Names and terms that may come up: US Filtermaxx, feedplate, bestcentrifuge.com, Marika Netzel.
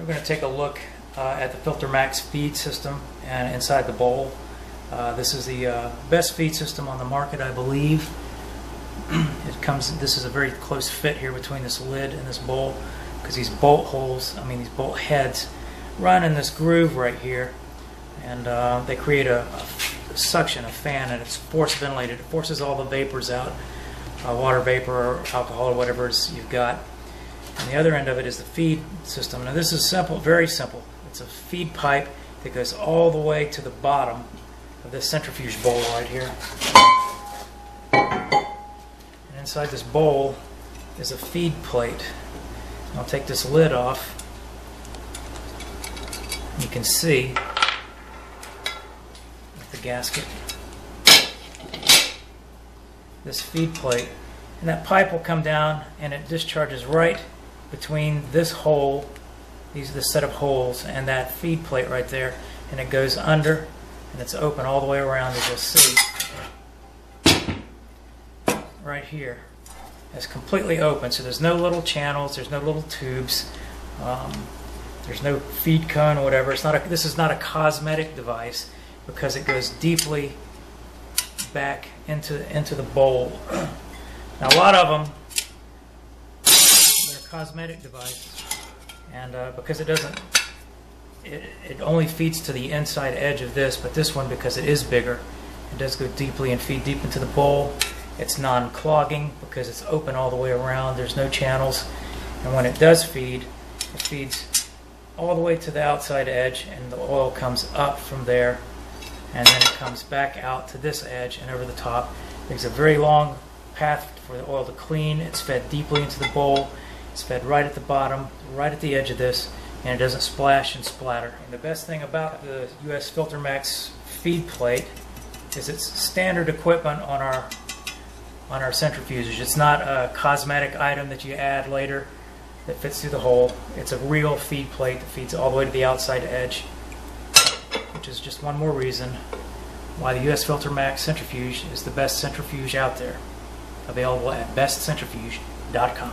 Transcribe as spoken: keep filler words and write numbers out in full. I'm going to take a look uh, at the Filtermaxx feed system and inside the bowl. Uh, this is the uh, best feed system on the market, I believe. It comes. This is a very close fit here between this lid and this bowl, because these bolt holes, I mean these bolt heads, run in this groove right here, and uh, they create a, a suction, a fan, and it's force ventilated. It forces all the vapors out, uh, water vapor or alcohol or whatever it is you've got. And the other end of it is the feed system. Now this is simple, very simple. It's a feed pipe that goes all the way to the bottom of this centrifuge bowl right here. And inside this bowl is a feed plate. I'll take this lid off. You can see with the gasket this feed plate, and that pipe will come down and it discharges right between this hole, these are the set of holes, and that feed plate right there, and it goes under and it's open all the way around, as you'll see right here. It's completely open, so there's no little channels, there's no little tubes, um, there's no feed cone or whatever. It's not a, this is not a cosmetic device, because it goes deeply back into, into the bowl. Now a lot of them, they're cosmetic devices, and uh, because it doesn't, it, it only feeds to the inside edge of this, but this one, because it is bigger, it does go deeply and feed deep into the bowl. It's non-clogging because it's open all the way around, there's no channels, and when it does feed, it feeds all the way to the outside edge, and the oil comes up from there, and then it comes back out to this edge and over the top. There's a very long path for the oil to clean. It's fed deeply into the bowl, it's fed right at the bottom, right at the edge of this, and it doesn't splash and splatter. And the best thing about the U S Filtermaxx feed plate is it's standard equipment on our on our centrifuges. It's not a cosmetic item that you add later that fits through the hole. It's a real feed plate that feeds all the way to the outside edge, which is just one more reason why the U S Filtermaxx centrifuge is the best centrifuge out there. Available at best centrifuge dot com.